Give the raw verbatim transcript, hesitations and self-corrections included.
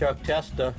Chuck Testa